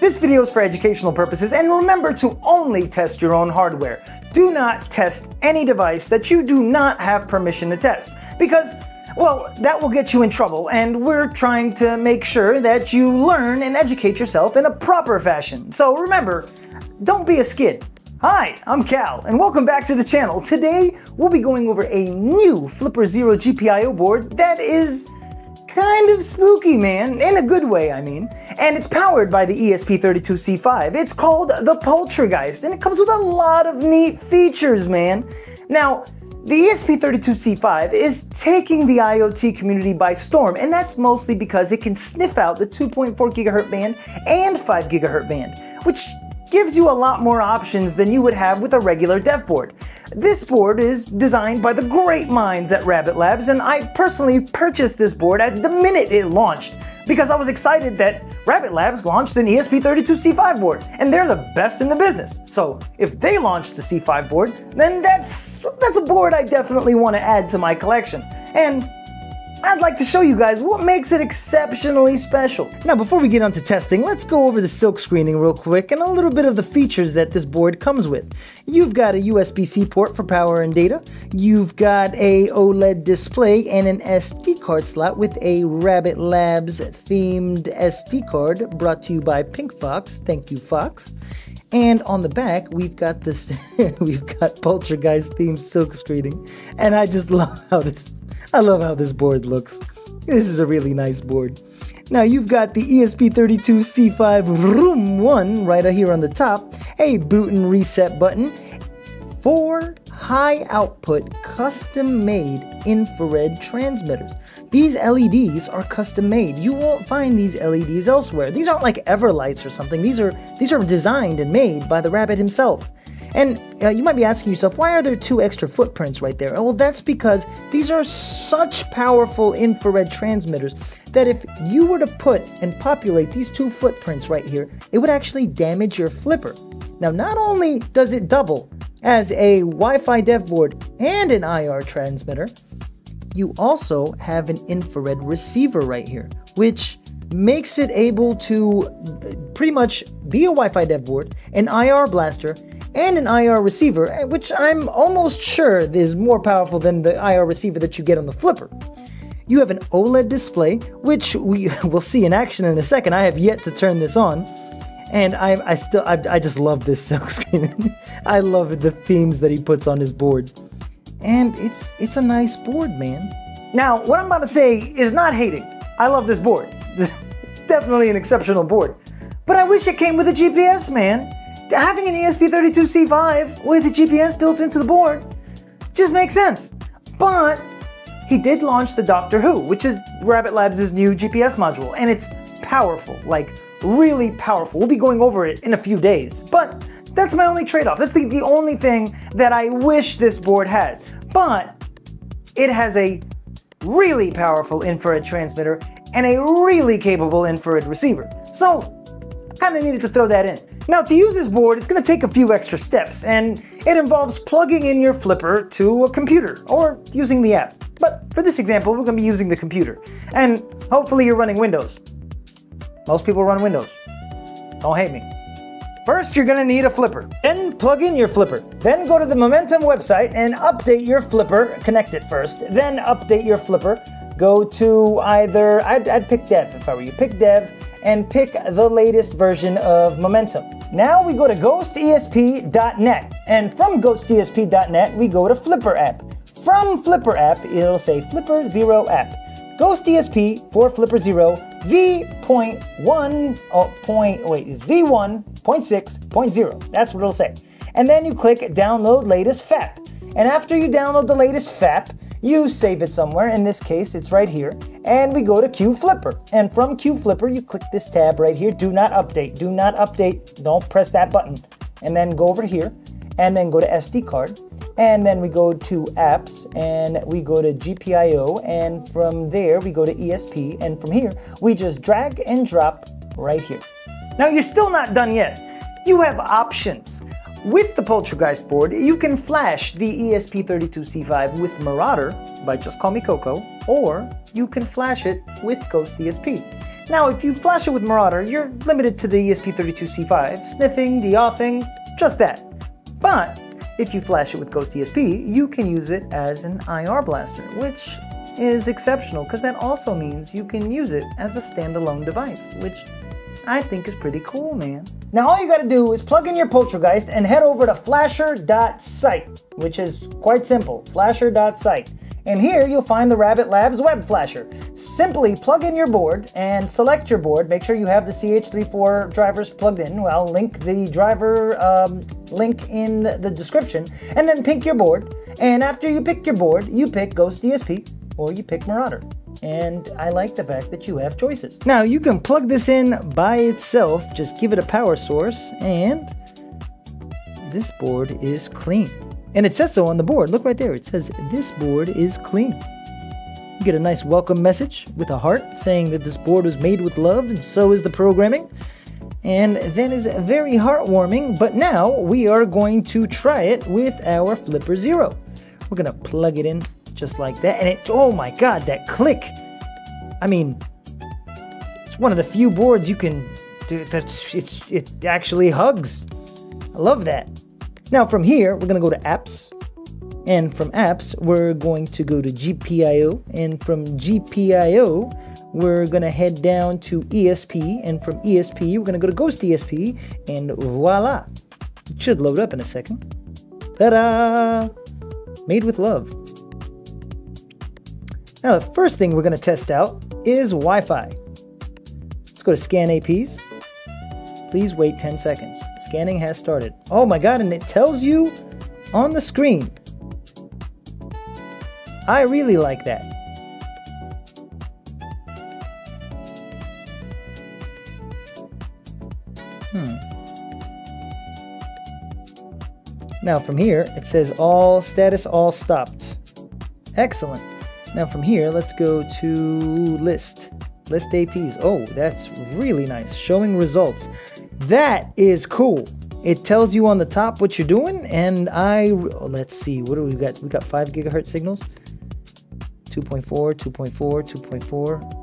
This video is for educational purposes, and remember to only test your own hardware. Do not test any device that you do not have permission to test, because, well, that will get you in trouble, and we're trying to make sure that you learn and educate yourself in a proper fashion. So remember, don't be a skid. Hi, I'm Cal, and welcome back to the channel. Today, we'll be going over a new Flipper Zero GPIO board that is kind of spooky, man. In a good way, I mean. And it's powered by the ESP32C5. It's called the Poltergeist, and it comes with a lot of neat features, man. Now, the ESP32C5 is taking the IoT community by storm, and that's mostly because it can sniff out the 2.4 gigahertz band and 5 gigahertz band, which gives you a lot more options than you would have with a regular dev board. This board is designed by the great minds at Rabbit Labs, and I personally purchased this board at the minute it launched because I was excited that Rabbit Labs launched an ESP32C5 board, and they're the best in the business. So if they launched a C5 board, then that's a board I definitely want to add to my collection. And I'd like to show you guys what makes it exceptionally special. Now, before we get on to testing, let's go over the silk screening real quick and a little bit of the features that this board comes with. You've got a USB-C port for power and data. You've got a OLED display and an SD card slot with a Rabbit Labs themed SD card brought to you by Pink Fox. Thank you, Fox. And on the back, we've got this, we've got Poltergeist themed silk screening. And I just love how this board looks. This is a really nice board. Now you've got the ESP32C5 Room 1 right here on the top, a boot and reset button, 4 high output custom made infrared transmitters. These LEDs are custom made. You won't find these LEDs elsewhere. These aren't like Everlights or something. These are designed and made by the Rabbit himself. And you might be asking yourself, why are there 2 extra footprints right there? Well, that's because these are such powerful infrared transmitters that if you were to put and populate these 2 footprints right here, it would actually damage your Flipper. Now, not only does it double as a Wi-Fi dev board and an IR transmitter, you also have an infrared receiver right here, which makes it able to pretty much be a Wi-Fi dev board, an IR blaster, and an IR receiver, which I'm almost sure is more powerful than the IR receiver that you get on the Flipper. You have an OLED display, which we will see in action in a second. I have yet to turn this on, and I just love this silk screen. I love the themes that he puts on his board, and it's a nice board, man. Now, what I'm about to say is not hating. I love this board. It's definitely an exceptional board, but I wish it came with a GPS, man. Having an ESP32C5 with a GPS built into the board just makes sense. But he did launch the Doctor Who, which is Rabbit Labs' new GPS module, and it's powerful, like really powerful. We'll be going over it in a few days, but that's my only trade-off. That's the only thing that I wish this board has. But it has a really powerful infrared transmitter and a really capable infrared receiver. So I kind of needed to throw that in. Now, to use this board, it's going to take a few extra steps, and it involves plugging in your Flipper to a computer or using the app. But for this example, we're going to be using the computer, and hopefully you're running Windows. Most people run Windows. Don't hate me. First, you're going to need a Flipper. Then plug in your Flipper. Then go to the Momentum website and update your Flipper. Connect it first, then update your Flipper. Go to either, I'd pick dev if I were you. Pick dev and pick the latest version of Momentum. Now we go to ghostesp.net, and from ghostesp.net we go to Flipper app. From Flipper app it'll say Flipper Zero app. Ghost ESP for Flipper Zero V1.6.0. That's what it'll say. And then you click download latest FAP. And after you download the latest FAP, you save it somewhere. In this case, it's right here. And we go to Q Flipper. And from Q Flipper, you click this tab right here. Do not update. Do not update. Don't press that button. And then go over here. And then go to SD card. And then we go to apps. And we go to GPIO. And from there, we go to ESP. And from here, we just drag and drop right here. Now you're still not done yet. You have options. With the Poltergeist board, you can flash the ESP32C5 with Marauder by Just Call Me Coco, or you can flash it with Ghost ESP. Now, if you flash it with Marauder, you're limited to the ESP32C5, sniffing, de-authing, just that. But if you flash it with Ghost ESP, you can use it as an IR blaster, which is exceptional because that also means you can use it as a standalone device, which I think is pretty cool, man. Now all you gotta do is plug in your Poltergeist and head over to flasher.site, which is quite simple, flasher.site. And here you'll find the Rabbit Labs web flasher. Simply plug in your board and select your board. Make sure you have the CH34 drivers plugged in. Well, link the driver link in the description, and then pick your board. And after you pick your board, you pick Ghost ESP or you pick Marauder. And I like the fact that you have choices. Now you can plug this in by itself, just give it a power source, and this board is clean. And it says so on the board. Look right there, it says this board is clean. You get a nice welcome message with a heart saying that this board was made with love and so is the programming. And that is very heartwarming, but now we are going to try it with our Flipper Zero. We're gonna plug it in just like that, and it, oh my god, that click. I mean, it's one of the few boards you can do that it actually hugs. I love that. Now from here, we're gonna go to apps, and from apps, we're going to go to GPIO, and from GPIO, we're gonna head down to ESP, and from ESP, we're gonna go to Ghost ESP, and voila. It should load up in a second. Ta-da! Made with love. Now the first thing we're gonna test out is Wi-Fi. Let's go to scan APs. Please wait 10 seconds. Scanning has started. Oh my god, and it tells you on the screen. I really like that. Now from here, it says all status, all stopped. Excellent. Now from here, let's go to list APs. Oh, that's really nice. Showing results. That is cool. It tells you on the top what you're doing, and let's see, what do we got? We got 5 GHz signals, 2.4, 2.4, 2.4.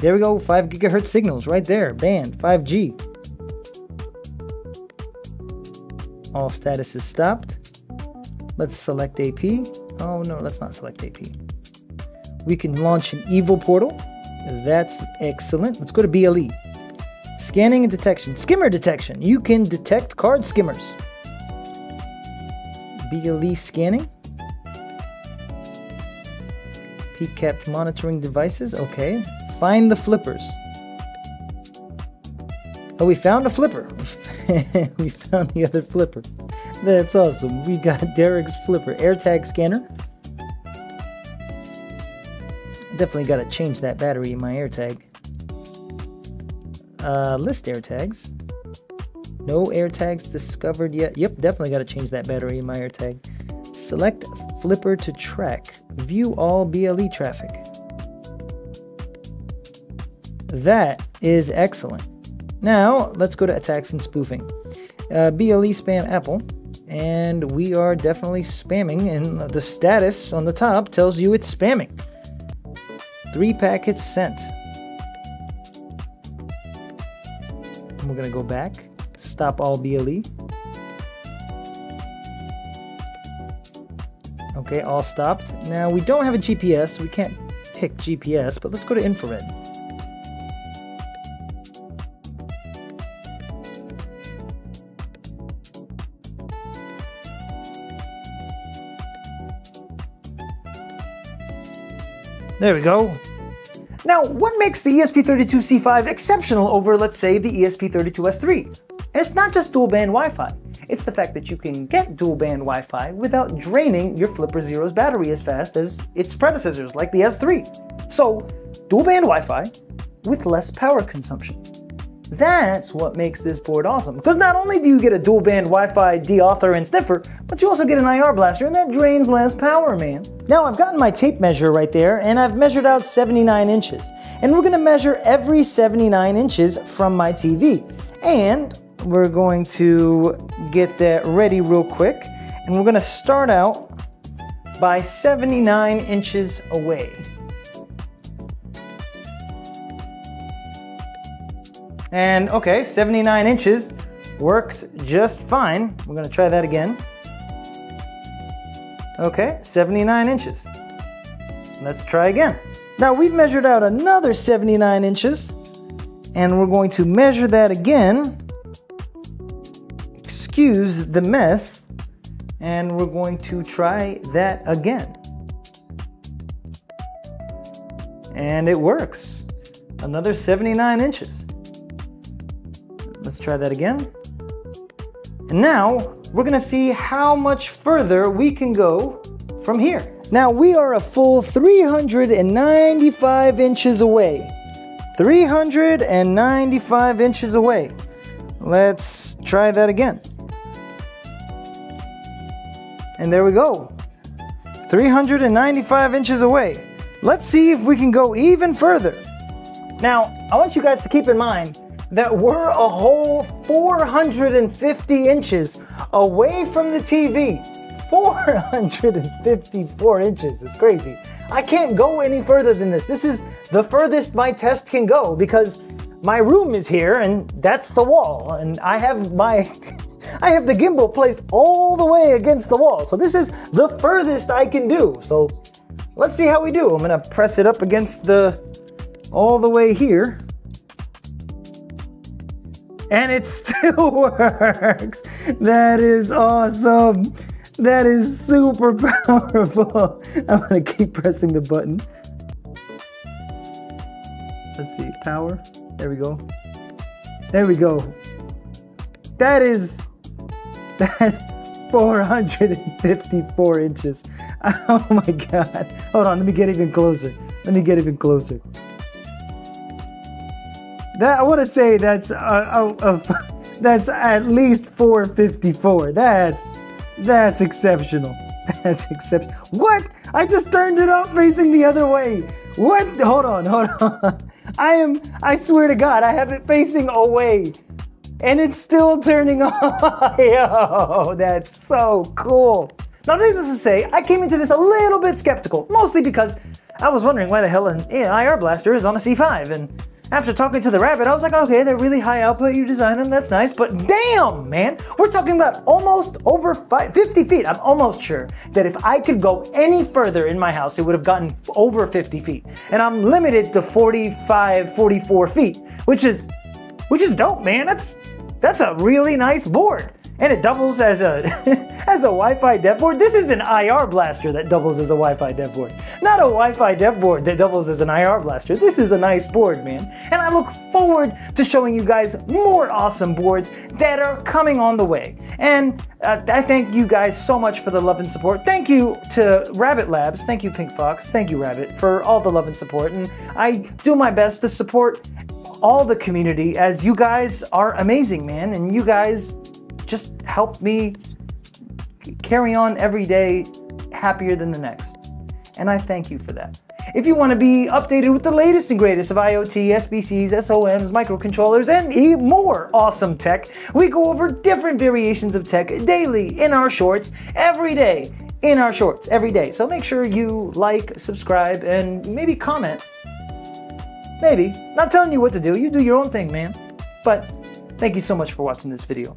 There we go, 5 GHz signals right there, band, 5G. All status is stopped. Let's select AP. Oh no, let's not select AP. We can launch an evil portal. That's excellent. Let's go to BLE. Scanning and detection. Skimmer detection. You can detect card skimmers. BLE scanning. Peak capped monitoring devices. Okay. Find the flippers. Oh, we found a flipper. We found the other flipper. That's awesome. We got Derek's flipper. AirTag scanner. Definitely got to change that battery in my AirTag. List AirTags. No AirTags discovered yet. Yep, definitely got to change that battery in my AirTag. Select Flipper to track. View all BLE traffic. That is excellent. Now, let's go to attacks and spoofing. BLE spam Apple. And we are definitely spamming, and the status on the top tells you it's spamming. 3 packets sent. And we're gonna go back, stop all BLE. Okay, all stopped. Now we don't have a GPS, we can't pick GPS, but let's go to infrared. There we go. Now, what makes the ESP32C5 exceptional over, let's say, the ESP32S3? And it's not just dual-band Wi-Fi. It's the fact that you can get dual-band Wi-Fi without draining your Flipper Zero's battery as fast as its predecessors, like the S3. So, dual-band Wi-Fi with less power consumption. That's what makes this board awesome, because not only do you get a dual band Wi-Fi deauther and sniffer, but you also get an IR blaster, and that drains less power, man. Now I've gotten my tape measure right there, and I've measured out 79 inches. And we're gonna measure every 79 inches from my TV. And we're going to get that ready real quick, and we're gonna start out by 79 inches away. And okay, 79 inches works just fine. We're gonna try that again. Okay, 79 inches. Let's try again. Now we've measured out another 79 inches, and we're going to measure that again. Excuse the mess, and we're going to try that again. And it works. Another 79 inches. Let's try that again. And now we're gonna see how much further we can go from here. Now we are a full 395 inches away. 395 inches away. Let's try that again. And there we go. 395 inches away. Let's see if we can go even further. Now, I want you guys to keep in mind that we're a whole 450 inches away from the TV. 454 inches, it's crazy. I can't go any further than this. This is the furthest my test can go because my room is here and that's the wall. And I have my, I have the gimbal placed all the way against the wall. So this is the furthest I can do. So let's see how we do. I'm gonna press it up against the, all the way here. And it still works. That is awesome. That is super powerful. I'm gonna keep pressing the button. Let's see, power. There we go. There we go. That is 454 inches. Oh my God. Hold on, let me get even closer. Let me get even closer. That, I want to say that's at least 454. That's exceptional. That's exceptional. What? I just turned it up facing the other way. What? Hold on, hold on. I swear to God, I have it facing away, and it's still turning on. Yo, that's so cool. Now, needless to say, I came into this a little bit skeptical, mostly because I was wondering why the hell an IR blaster is on a C5 and. After talking to the Rabbit, I was like, okay, they're really high output, you design them, that's nice, but damn, man, we're talking about almost over 50 feet. I'm almost sure that if I could go any further in my house, it would have gotten over 50 feet. And I'm limited to 45, 44 feet, which is dope, man. That's a really nice board. And it doubles as a as a Wi-Fi dev board. This is an IR blaster that doubles as a Wi-Fi dev board. Not a Wi-Fi dev board that doubles as an IR blaster. This is a nice board, man. And I look forward to showing you guys more awesome boards that are coming on the way. And I thank you guys so much for the love and support. Thank you to Rabbit Labs. Thank you, Pink Fox. Thank you, Rabbit, for all the love and support. And I do my best to support all the community as you guys are amazing, man. And you guys just help me carry on every day happier than the next. And I thank you for that. If you want to be updated with the latest and greatest of IoT, SBCs, SOMs, microcontrollers, and more awesome tech, we go over different variations of tech daily in our shorts every day. So make sure you like, subscribe, and maybe comment. Maybe. Not telling you what to do. You do your own thing, man. But thank you so much for watching this video.